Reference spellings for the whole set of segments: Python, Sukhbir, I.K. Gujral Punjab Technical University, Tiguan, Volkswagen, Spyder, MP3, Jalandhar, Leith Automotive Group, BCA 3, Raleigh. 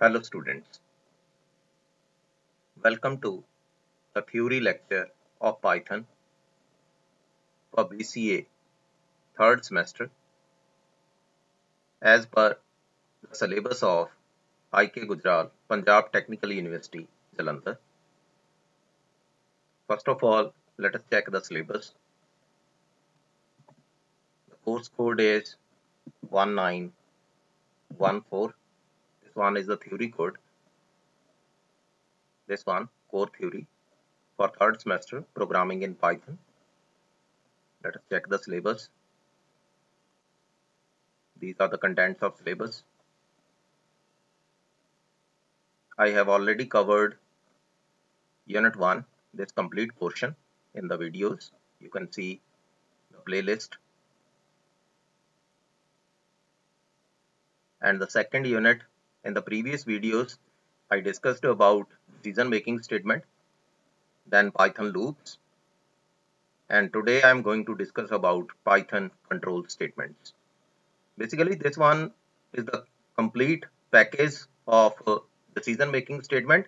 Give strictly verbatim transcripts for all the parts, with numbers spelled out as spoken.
Hello students, welcome to the theory lecture of Python for B C A third semester as per the syllabus of I K Gujral Punjab Technical University, Jalandhar. First of all, let us check the syllabus. The course code is one nine one four. One is the theory code. This one, core theory for third semester, programming in Python. Let us check the syllabus. These are the contents of syllabus. I have already covered unit one, this complete portion, in the videos. You can see the playlist. And the second unit, in the previous videos, I discussed about decision-making statement, then Python loops, and today I am going to discuss about Python control statements. Basically, this one is the complete package of uh, decision-making statement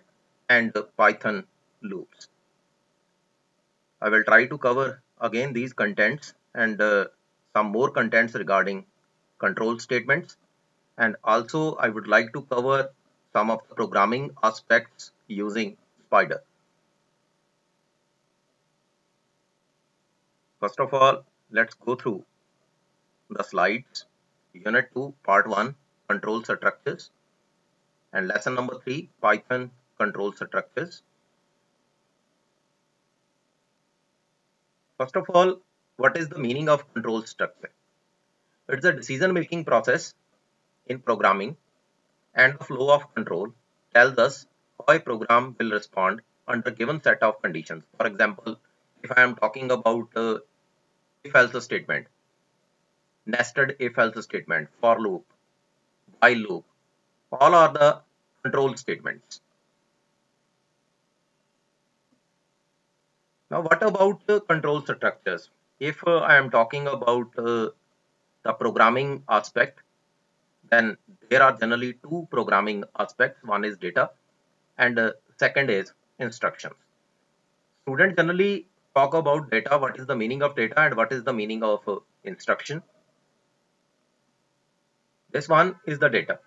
and the Python loops. I will try to cover again these contents and uh, some more contents regarding control statements. And also, I would like to cover some of the programming aspects using Spyder. First of all, let's go through the slides. Unit two, Part one, Control Structures. And Lesson Number three, Python Control Structures. First of all, what is the meaning of control structure? It's a decision-making process in programming, and the flow of control tells us how a program will respond under a given set of conditions. For example, if I am talking about uh, if-else statement, nested if-else statement, for loop, while loop, all are the control statements. Now, what about uh, control structures? If uh, I am talking about uh, the programming aspect, then there are generally two programming aspects. One is data and uh, second is instructions. Students generally talk about data, what is the meaning of data and what is the meaning of uh, instruction. This one is the data.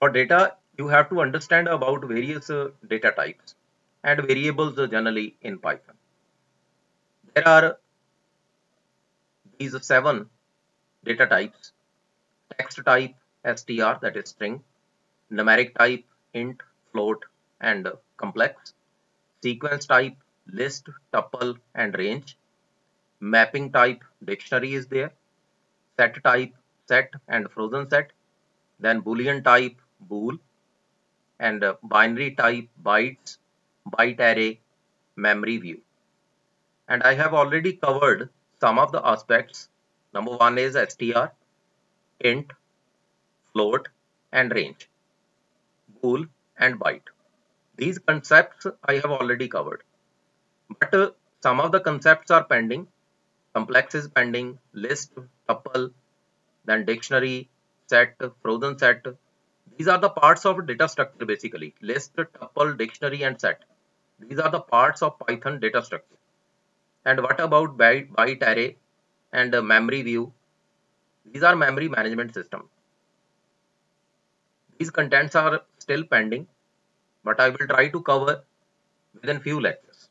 For data, you have to understand about various uh, data types and variables uh, generally in Python. There are these seven data types. Text type str, that is string, numeric type int, float and complex, sequence type list, tuple and range, mapping type dictionary is there, set type set and frozen set, then boolean type bool, and binary type bytes, byte array, memory view. And I have already covered some of the aspects. Number one is str, int, float and range, bool and byte. These concepts I have already covered, but uh, some of the concepts are pending. Complex is pending, list, tuple, then dictionary, set, frozen set. These are the parts of data structure basically. List, tuple, dictionary and set. These are the parts of Python data structure. And what about byte, byte array and uh, memory view? These are memory management system. These contents are still pending, but I will try to cover within few lectures.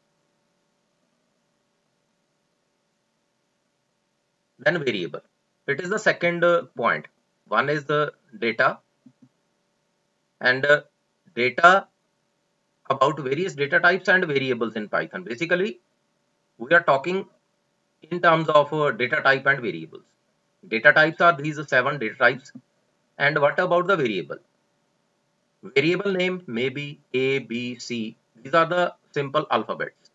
Then variable. It is the second uh, point. One is the data, and uh, data about various data types and variables in Python. Basically, we are talking in terms of uh, data type and variables. Data types are these seven data types. And what about the variable? Variable name may be A, B, C. These are the simple alphabets.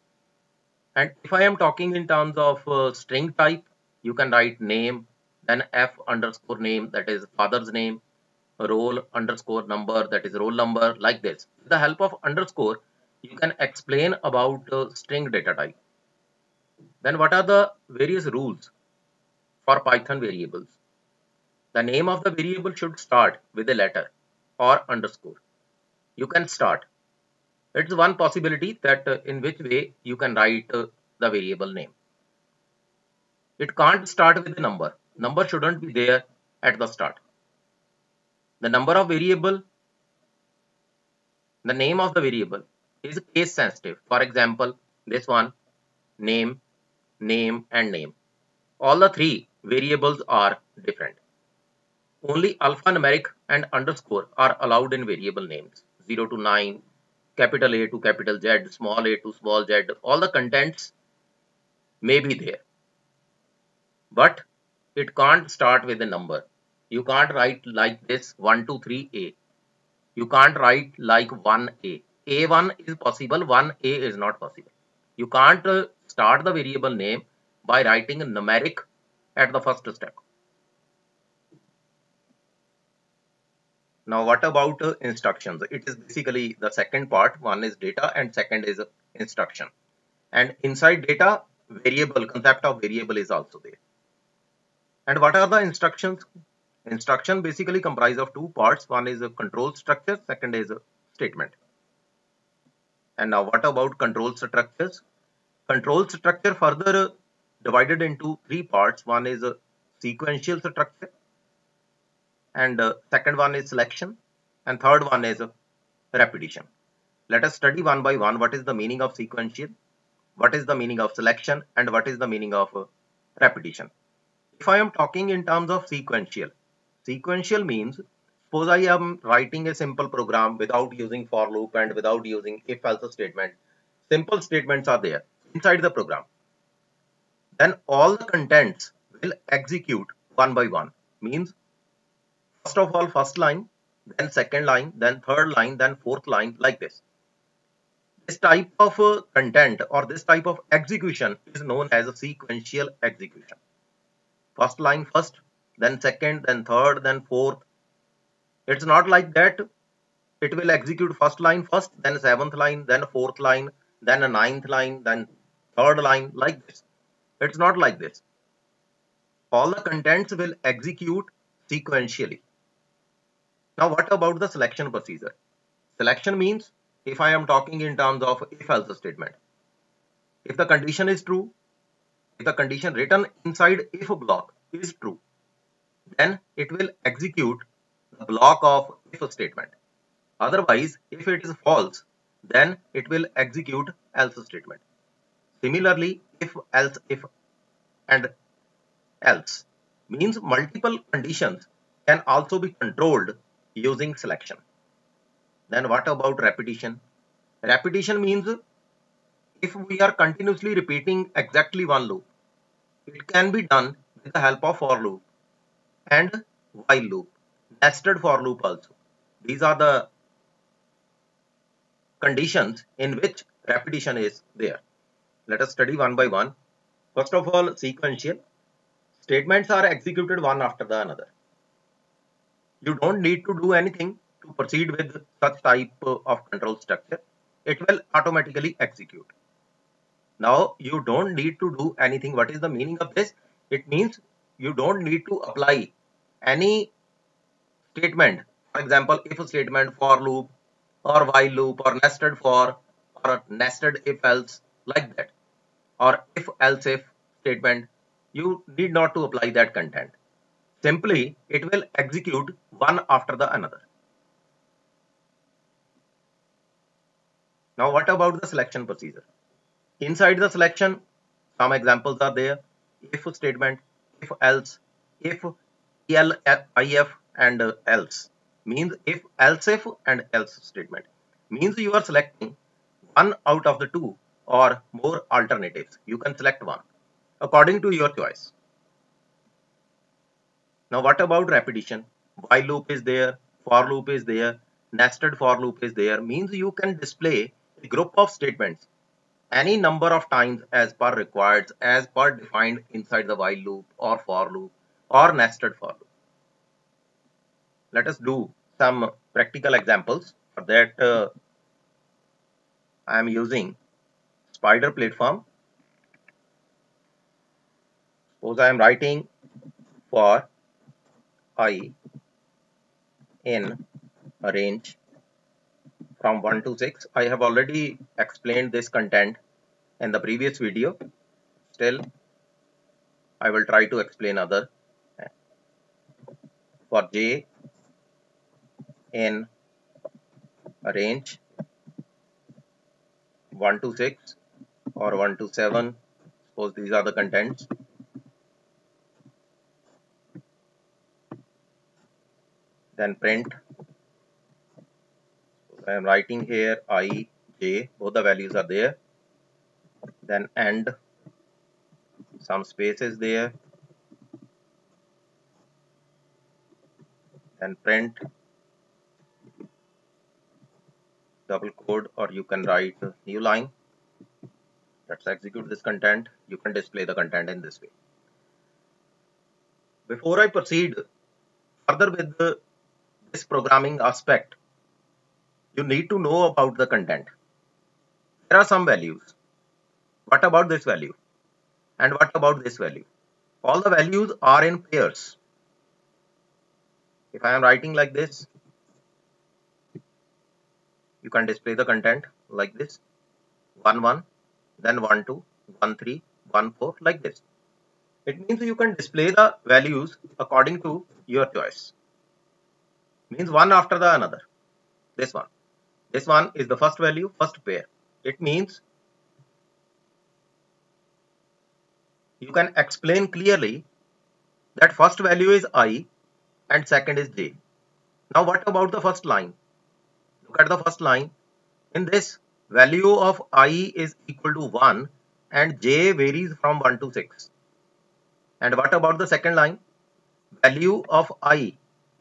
And if I am talking in terms of uh, string type, you can write name, then F underscore name, that is father's name, roll underscore number, that is roll number, like this. With the help of underscore, you can explain about uh, string data type. Then what are the various rules for Python variables? The name of the variable should start with a letter or underscore. you can start. It's one possibility that uh, in which way you can write uh, the variable name. It can't start with a number. Number shouldn't be there at the start. The number of variable, the name of the variable is case sensitive. For example, this one, name, name and name. All the three variables are different. Only alphanumeric and underscore are allowed in variable names. zero to nine, capital A to capital Z, small a to small z, all the contents may be there. But it can't start with a number. You can't write like this one two three A. You can't write like one A. A one is possible, one A is not possible. You can't uh, start the variable name by writing a numeric at the first step. Now what about uh, instructions? It is basically the second part. One is data and second is instruction. And inside data, variable, concept of variable is also there. And what are the instructions? Instruction basically comprises of two parts. One is a control structure, second is a statement. And now what about control structures? Control structure further divided into three parts. One is a sequential structure, and uh, second one is selection, and third one is uh, repetition. Let us study one by one. What is the meaning of sequential? What is the meaning of selection? And what is the meaning of uh, repetition? If I am talking in terms of sequential, sequential means suppose I am writing a simple program without using for loop and without using if else statement. Simple statements are there inside the program. Then all the contents will execute one by one. Means first of all first line, then second line, then third line, then fourth line, like this. This type of uh, content or this type of execution is known as a sequential execution. First line first, then second, then third, then fourth. It's not like that. It will execute first line first, then seventh line, then fourth line, then a ninth line, then third line, like this. It's not like this. All the contents will execute sequentially. Now what about the selection procedure? Selection means if I am talking in terms of if else statement. If the condition is true, if the condition written inside if block is true, then it will execute the block of if statement. Otherwise, if it is false, then it will execute else statement. Similarly, if, else, if and else means multiple conditions can also be controlled using selection. Then what about repetition? Repetition means if we are continuously repeating exactly one loop, it can be done with the help of for loop and while loop, nested for loop also. These are the conditions in which repetition is there. Let us study one by one. First of all, sequential. Statements are executed one after the another. You don't need to do anything to proceed with such type of control structure. It will automatically execute. Now you don't need to do anything. What is the meaning of this? It means you don't need to apply any statement. For example, if a statement, for loop or while loop or nested for or nested if else, like that, or if else if statement. You need not to apply that content. Simply, it will execute one after the another. Now, what about the selection procedure? Inside the selection, some examples are there. If statement, if else, if el, if and else means if else if and else statement means you are selecting one out of the two or more alternatives. You can select one according to your choice. Now what about repetition? While loop is there, for loop is there, nested for loop is there. Means you can display a group of statements any number of times as per required, as per defined inside the while loop or for loop or nested for loop. Let us do some practical examples. For that uh, I am using Spyder platform. Suppose I am writing for I in range from one to six. I have already explained this content in the previous video. Still, I will try to explain other. For J in range one to six or one to seven, suppose these are the contents. Then print. I am writing here I, J, both the values are there. Then and, some space is there. Then print, double quote, or you can write new line. Let's execute this content. You can display the content in this way. Before I proceed further with the, this programming aspect, you need to know about the content. There are some values. What about this value? And what about this value? All the values are in pairs. If I am writing like this, you can display the content like this. one, one, then one, two, one, three, one, four, like this. It means you can display the values according to your choice. Means one after the another. This one. This one is the first value, first pair. It means you can explain clearly that first value is I and second is J. Now what about the first line? Look at the first line. In this, value of I is equal to one and J varies from one to six. And what about the second line? Value of I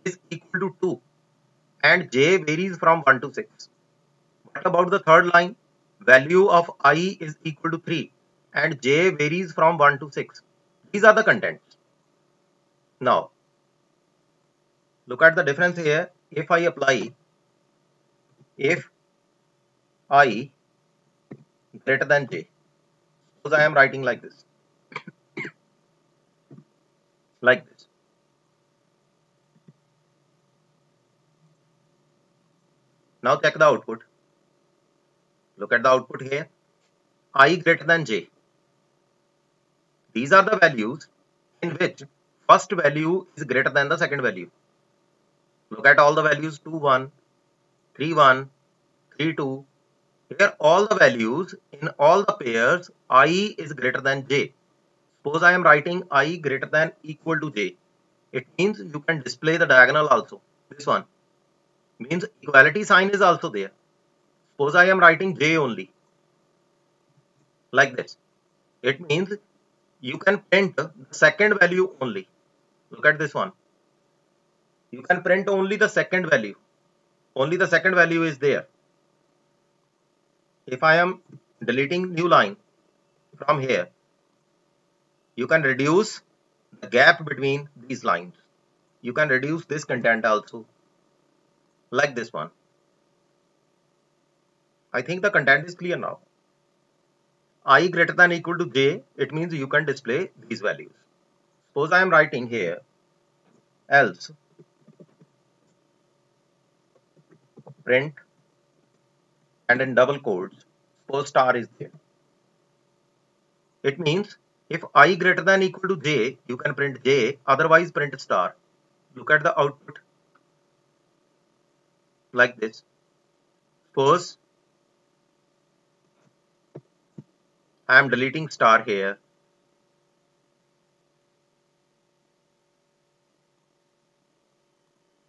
is equal to two and J varies from one to six. What about the third line? Value of I is equal to three and J varies from one to six. These are the contents. Now, look at the difference here. If I apply, if I greater than J, suppose I am writing like this, like this. Now check the output. Look at the output here. I greater than J. These are the values in which first value is greater than the second value. Look at all the values, two, one, three, one, three, two. Here all the values in all the pairs, I is greater than J. Suppose I am writing I greater than equal to J. It means you can display the diagonal also. This one means equality sign is also there. Suppose I am writing J only like this. It means you can print the second value only. Look at this one. You can print only the second value. Only the second value is there. If I am deleting new line from here, you can reduce the gap between these lines. You can reduce this content also, like this one. I think the content is clear now. I greater than equal to J, it means you can display these values. Suppose I am writing here, else, print, and in double quotes, suppose star is there. It means if I greater than equal to J, you can print J, otherwise print star. Look at the output like this. Suppose I am deleting star here.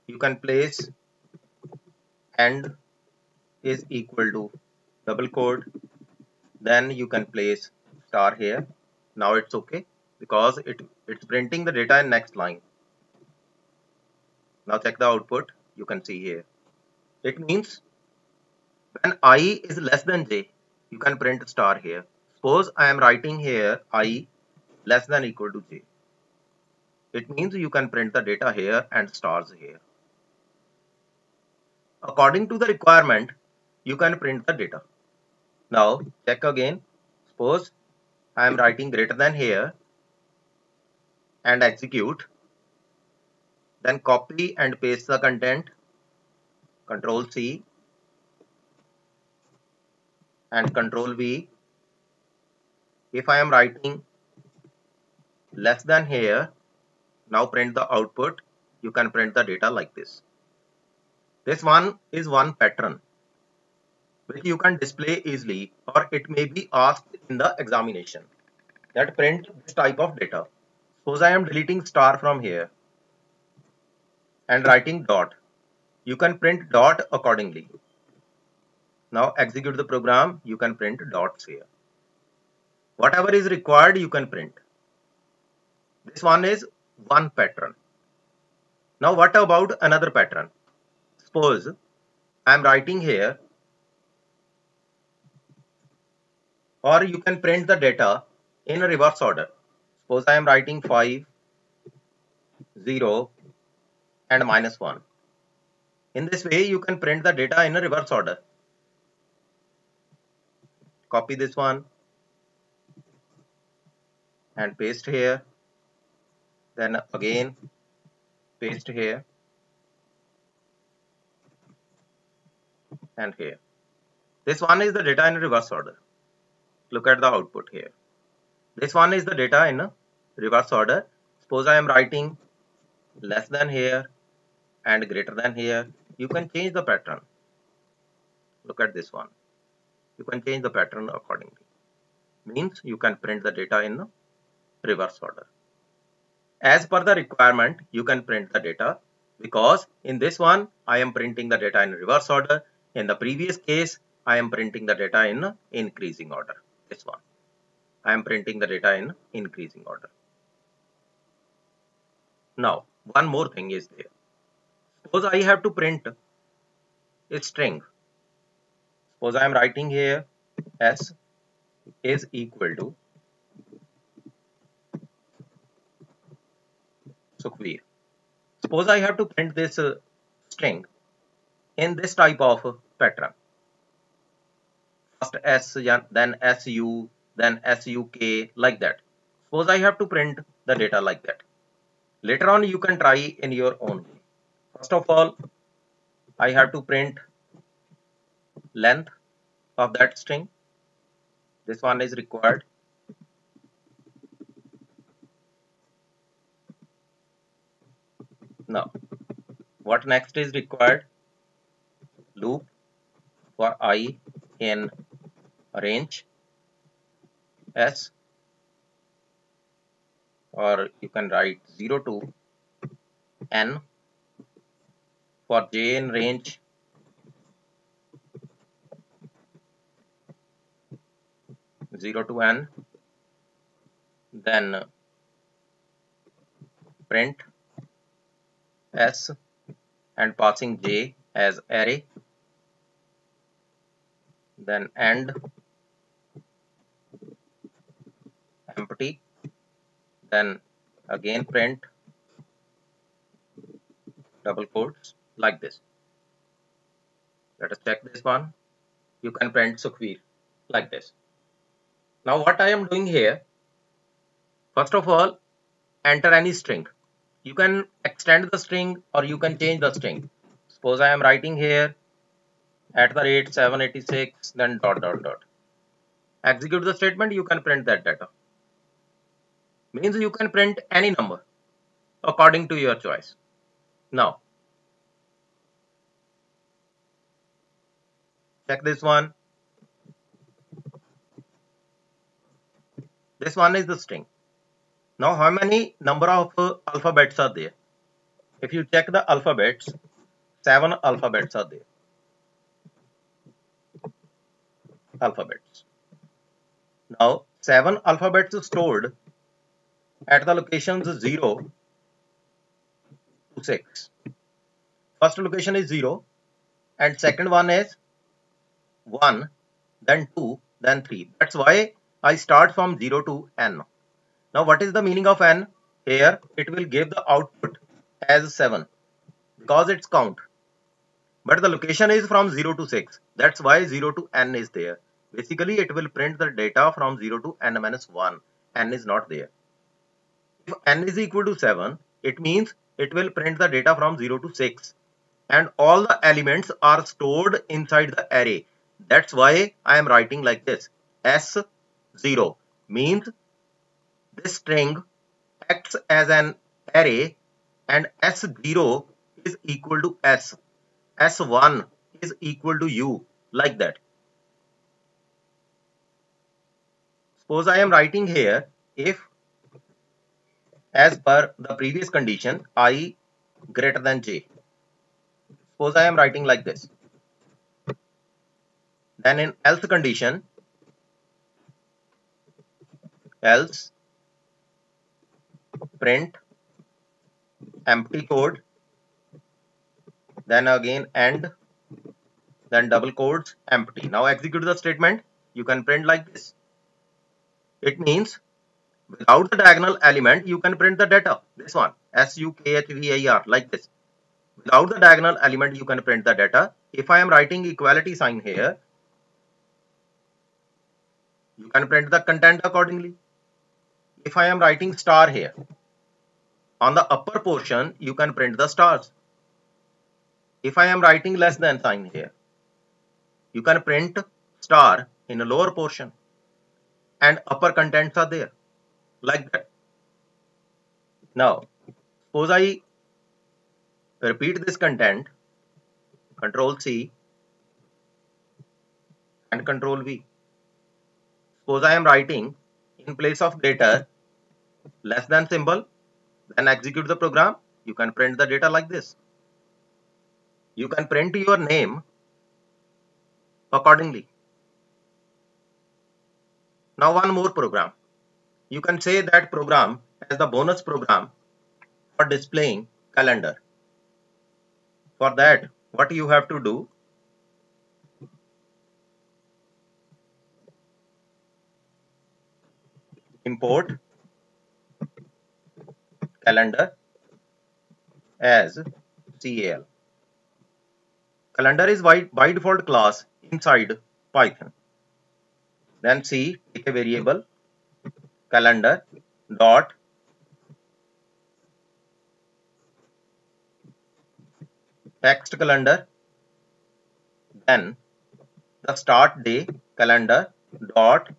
You can place and is equal to double quote, then you can place star here. Now it's okay because it it's printing the data in next line. Now check the output. You can see here. It means when I is less than J, you can print star here. Suppose I am writing here I less than equal to J. It means you can print the data here and stars here. According to the requirement, you can print the data. Now check again. Suppose I am writing greater than here and execute. Then copy and paste the content. Control C. and control V. If I am writing less than here, now print the output. You can print the data like this. This one is one pattern which you can display easily, or it may be asked in the examination that print this type of data. Suppose I am deleting star from here and writing dot. You can print dot accordingly. Now execute the program. You can print dots here. Whatever is required, you can print. This one is one pattern. Now what about another pattern? Suppose I am writing here, or you can print the data in a reverse order. Suppose I am writing five, zero and minus one. In this way you can print the data in a reverse order. Copy this one and paste here, then again paste here and here. This one is the data in a reverse order. Look at the output here. This one is the data in a reverse order. Suppose I am writing less than here and greater than here. You can change the pattern. Look at this one. You can change the pattern accordingly. Means you can print the data in a reverse order. As per the requirement, you can print the data, because in this one, I am printing the data in reverse order. In the previous case, I am printing the data in increasing order. This one, I am printing the data in increasing order. Now, one more thing is there. Suppose I have to print a string. Suppose I am writing here S is equal to Sukhbir. Suppose I have to print this uh, string in this type of uh, pattern. First S, then S U, then S U K, like that. Suppose I have to print the data like that. Later on you can try in your own way. First of all, I have to print length of that string. This one is required. Now, what next is required? Loop for I in range S, or you can write zero to N. For J in range zero to N, then print S and passing J as array, then end empty, then again print double quotes, like this. Let us check this one. You can print Sukhbir like this. Now what I am doing here, first of all, enter any string. You can extend the string or you can change the string. Suppose I am writing here at the rate seven eighty-six, then dot dot dot. Execute the statement, you can print that data. Means you can print any number according to your choice. Now, check this one. This one is the string. Now, how many number of uh, alphabets are there? If you check the alphabets, seven alphabets are there. Alphabets. Now, seven alphabets are stored at the locations zero to six. First location is zero, and second one is one, then two, then three. That's why I start from zero to N. Now what is the meaning of N? Here it will give the output as seven because it's count. But the location is from zero to six. That's why zero to N is there. Basically it will print the data from zero to N minus one. N is not there. If N is equal to seven, it means it will print the data from zero to six. And all the elements are stored inside the array. That's why I am writing like this. S zero means this string acts as an array and S zero is equal to S. S one is equal to U, like that. Suppose I am writing here, if as per the previous condition, I greater than J. Suppose I am writing like this. Then in else condition, else print empty code, then again and then double quotes empty. Now execute the statement. You can print like this. It means without the diagonal element you can print the data. This one S U K H V I R, like this. Without the diagonal element you can print the data. If I am writing equality sign here, you can print the content accordingly. If I am writing star here, on the upper portion you can print the stars. If I am writing less than sign here, you can print star in a lower portion and upper contents are there, like that. Now, suppose I repeat this content, Control C and Control V. Suppose I am writing in place of greater, less than symbol, then execute the program. You can print the data like this. You can print your name accordingly. Now one more program. You can say that program as the bonus program for displaying calendar. For that, what you have to do, import calendar as cal. Calendar is by, by default class inside Python. Then C, take a variable calendar dot text calendar, then the start day calendar dot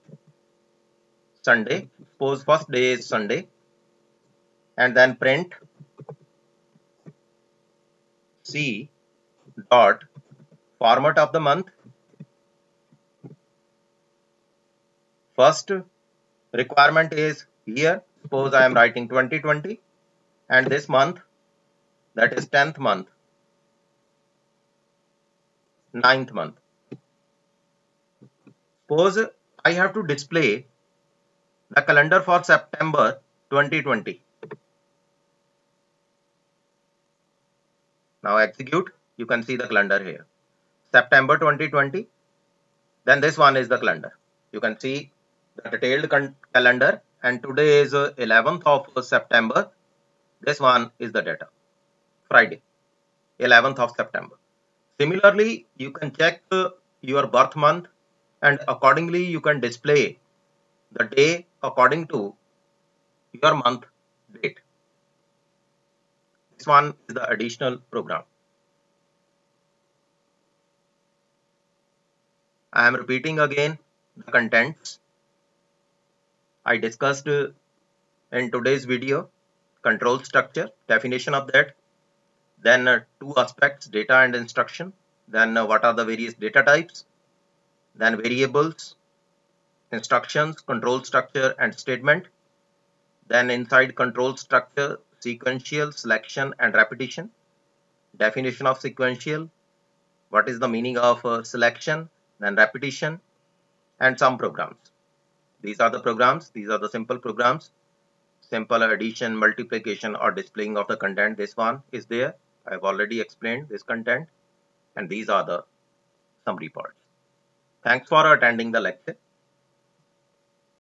Sunday. Suppose first day is Sunday, and then print C dot format of the month, first requirement is year. Suppose I am writing twenty twenty and this month, that is tenth month, ninth month. Suppose I have to display the calendar for September twenty twenty. Now execute. You can see the calendar here. September twenty twenty. Then this one is the calendar. You can see the detailed calendar. And today is eleventh of September. This one is the data. Friday, eleventh of September. Similarly, you can check your birth month. And accordingly, you can display the day according to your month date. This one is the additional program. I am repeating again the contents I discussed in today's video. Control structure, definition of that. Then two aspects, data and instruction. Then what are the various data types. Then variables, instructions, control structure and statement. Then inside control structure, sequential, selection and repetition. Definition of sequential, what is the meaning of uh, selection, then repetition, and some programs. These are the programs. These are the simple programs. Simple addition, multiplication or displaying of the content. This one is there. I have already explained this content. And these are the summary parts. Thanks for attending the lecture.